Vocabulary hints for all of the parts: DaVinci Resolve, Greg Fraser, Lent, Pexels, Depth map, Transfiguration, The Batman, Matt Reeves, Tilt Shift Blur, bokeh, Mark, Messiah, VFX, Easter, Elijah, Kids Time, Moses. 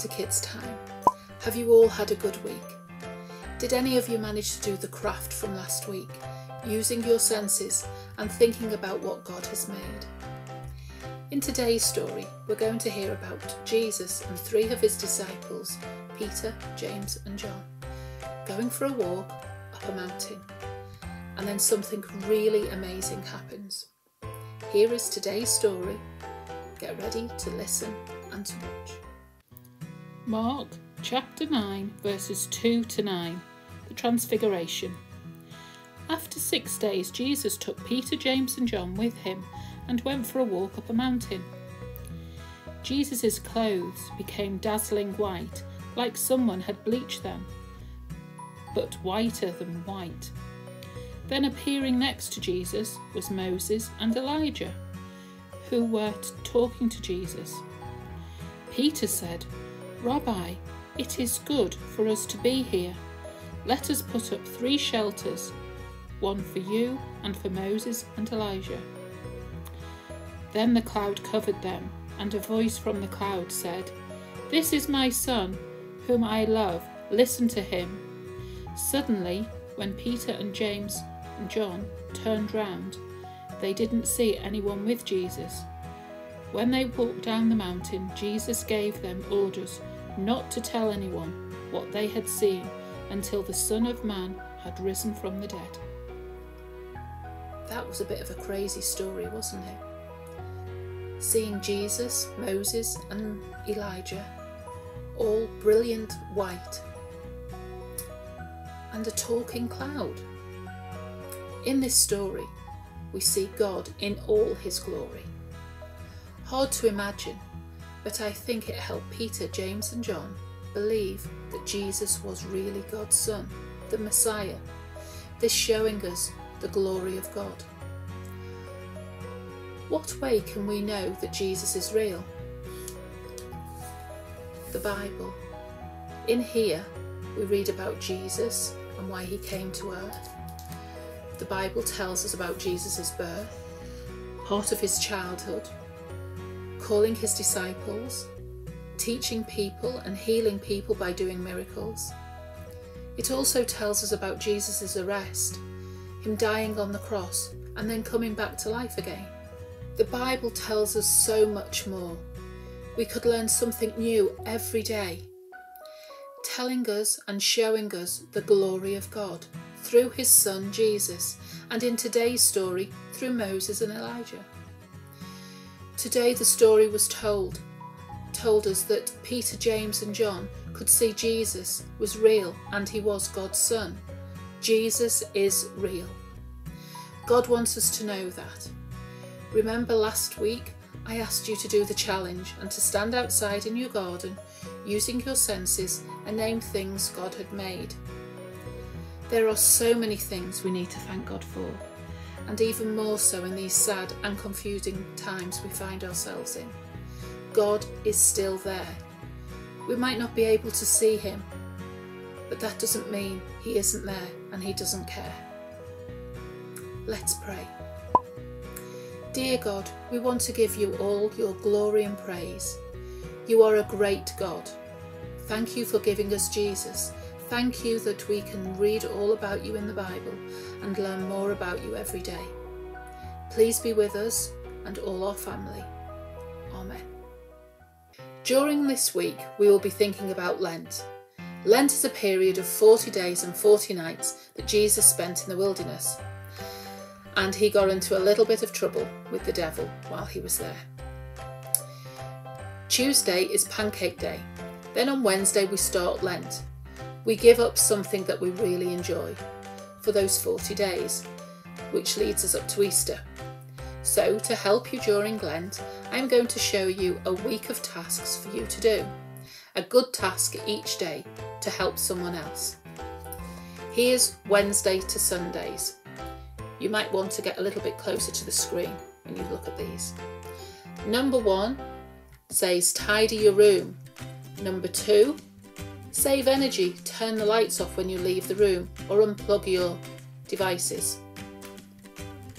to Kids Time. Have you all had a good week? Did any of you manage to do the craft from last week, using your senses and thinking about what God has made? In today's story, we're going to hear about Jesus and three of his disciples, Peter, James and John, going for a walk up a mountain. And then something really amazing happens. Here is today's story. Get ready to listen and to watch. Mark chapter 9 verses 2 to 9, the Transfiguration. After 6 days Jesus took Peter, James and John with him and went for a walk up a mountain. Jesus' clothes became dazzling white, like someone had bleached them, but whiter than white. Then appearing next to Jesus was Moses and Elijah, who were talking to Jesus. Peter said, "Rabbi, it is good for us to be here. Let us put up 3 shelters, one for you and for Moses and Elijah." Then the cloud covered them, and a voice from the cloud said, "This is my son, whom I love. Listen to him." Suddenly, when Peter and James and John turned round, they didn't see anyone with Jesus. When they walked down the mountain, Jesus gave them orders not to tell anyone what they had seen until the Son of Man had risen from the dead. That was a bit of a crazy story, wasn't it? Seeing Jesus, Moses and Elijah, all brilliant white, and a talking cloud. In this story, we see God in all his glory. Hard to imagine, but I think it helped Peter, James and John believe that Jesus was really God's Son, the Messiah, this showing us the glory of God. What way can we know that Jesus is real? The Bible. In here, we read about Jesus and why he came to earth. The Bible tells us about Jesus' birth, part of his childhood, calling his disciples, teaching people and healing people by doing miracles. It also tells us about Jesus' arrest, him dying on the cross and then coming back to life again. The Bible tells us so much more. We could learn something new every day, telling us and showing us the glory of God through his son Jesus, and in today's story through Moses and Elijah. Today the story was told us that Peter, James and John could see Jesus was real and he was God's son. Jesus is real. God wants us to know that. Remember last week I asked you to do the challenge and to stand outside in your garden using your senses and name things God had made. There are so many things we need to thank God for, and even more so in these sad and confusing times we find ourselves in. God is still there. We might not be able to see him, but that doesn't mean he isn't there and he doesn't care. Let's pray. Dear God, we want to give you all your glory and praise. You are a great God. Thank you for giving us Jesus. Thank you that we can read all about you in the Bible and learn more about you every day. Please be with us and all our family. Amen. During this week, we will be thinking about Lent. Lent is a period of 40 days and 40 nights that Jesus spent in the wilderness. And he got into a little bit of trouble with the devil while he was there. Tuesday is Pancake Day. Then on Wednesday we start Lent. We give up something that we really enjoy for those 40 days, which leads us up to Easter. So to help you during Lent, I'm going to show you a week of tasks for you to do. A good task each day to help someone else. Here's Wednesday to Sundays. You might want to get a little bit closer to the screen when you look at these. Number 1 says tidy your room. Number 2, save energy, turn the lights off when you leave the room or unplug your devices.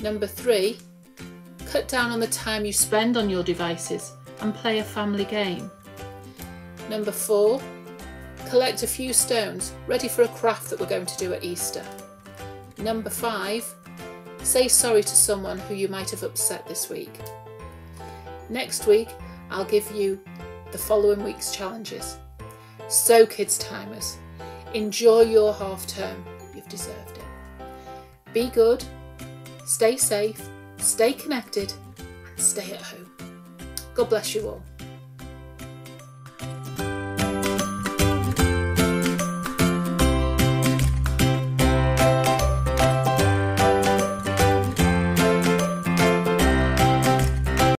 Number 3, cut down on the time you spend on your devices and play a family game. Number 4. Collect a few stones, ready for a craft that we're going to do at Easter. Number 5. Say sorry to someone who you might have upset this week. Next week, I'll give you the following week's challenges. So, kids timers, enjoy your half term. You've deserved it. Be good, stay safe, stay connected, and stay at home. God bless you all.